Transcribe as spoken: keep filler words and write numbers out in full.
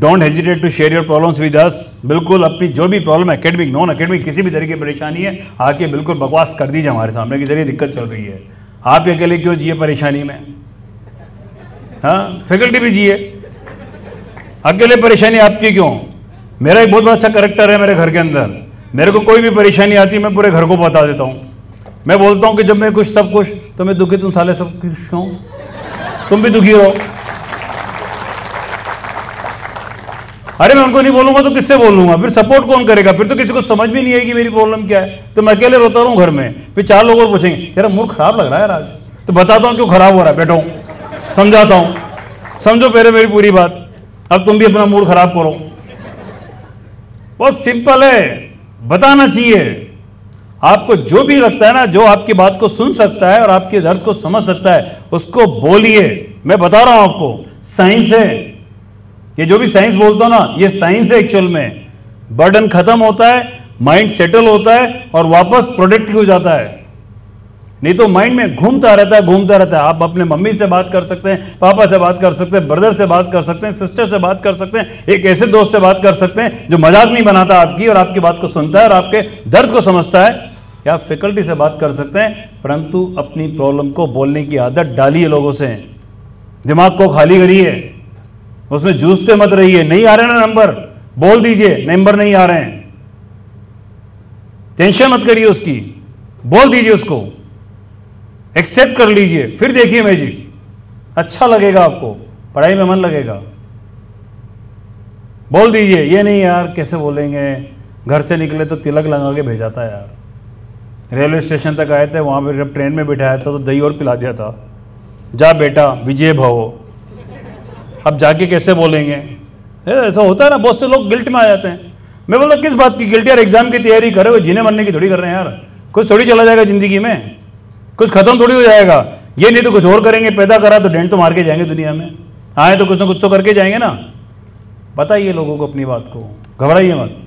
Don't hesitate to share your problems with us. बिल्कुल अपनी जो भी प्रॉब्लम है, एकेडमिक, नॉन एकेडमिक, किसी भी तरह की परेशानी है, आके बिल्कुल बकवास कर दीजिए हमारे सामने कि जरिए दिक्कत चल रही है। आप ये अकेले क्यों जिए परेशानी में? हाँ, फैकल्टी भी जिए, अकेले परेशानी आपकी क्यों? मेरा एक बहुत बड़ा अच्छा करेक्टर है मेरे घर के अंदर। मेरे को कोई भी परेशानी आती है मैं पूरे घर को बता देता हूँ। मैं बोलता हूँ कि जब मैं कुछ सब कुछ तो मैं दुखी, तुम साले सब कुछ क्यों, तुम भी दुखी रहो। अरे मैं उनको नहीं बोलूंगा तो किससे बोलूंगा? फिर सपोर्ट कौन करेगा? फिर तो किसी को समझ भी नहीं आएगी मेरी प्रॉब्लम क्या है। तो मैं अकेले रोता रहूं घर में, फिर चार लोग और पूछेंगे तेरा मूड खराब लग रहा है आज, तो बताता हूँ क्यों खराब हो रहा है। बैठो समझाता हूँ, समझो पहले मेरी पूरी बात, अब तुम भी अपना मूड खराब करो। बहुत सिंपल है, बताना चाहिए। आपको जो भी लगता है ना, जो आपकी बात को सुन सकता है और आपके दर्द को समझ सकता है, उसको बोलिए। मैं बता रहा हूँ आपको, साइंस है ये, जो भी साइंस बोलता हूँ ना, ये साइंस है एक्चुअल में। बर्डन खत्म होता है, माइंड सेटल होता है और वापस प्रोडक्टिव हो जाता है। नहीं तो माइंड में घूमता रहता है, घूमता रहता है। आप अपने मम्मी से बात कर सकते हैं, पापा से बात कर सकते हैं, ब्रदर से बात कर सकते हैं, सिस्टर से बात कर सकते हैं, एक ऐसे दोस्त से बात कर सकते हैं जो मजाक नहीं बनाता आपकी और आपकी बात को सुनता है और आपके दर्द को समझता है। या आप फैकल्टी से बात कर सकते हैं, परंतु अपनी प्रॉब्लम को बोलने की आदत डालिए लोगों से। दिमाग को खाली करिए, उसमें जूझते मत रहिए। नहीं आ रहे ना नंबर, बोल दीजिए नंबर नहीं आ रहे हैं। टेंशन मत करिए उसकी, बोल दीजिए उसको, एक्सेप्ट कर लीजिए, फिर देखिए मैजिक। अच्छा लगेगा आपको, पढ़ाई में मन लगेगा। बोल दीजिए ये नहीं यार कैसे बोलेंगे, घर से निकले तो तिलक लगा के भेजा था यार, रेलवे स्टेशन तक आए थे, वहाँ पर जब ट्रेन में बिठाया था तो दही और पिला दिया था, जा बेटा विजय भव। अब जाके कैसे बोलेंगे? ऐसा होता है ना, बहुत से लोग गिल्ट में आ जाते हैं। मैं बोलता किस बात की गिल्ट यार, एग्जाम की तैयारी करे हो, जीने मरने की थोड़ी कर रहे हैं यार। कुछ थोड़ी चला जाएगा ज़िंदगी में, कुछ खत्म थोड़ी हो जाएगा। ये नहीं तो कुछ और करेंगे, पैदा करा तो डेंट तो मार के जाएंगे दुनिया में, आए तो कुछ ना कुछ तो करके जाएंगे ना। बताइए लोगों को अपनी बात को, घबराइए मत।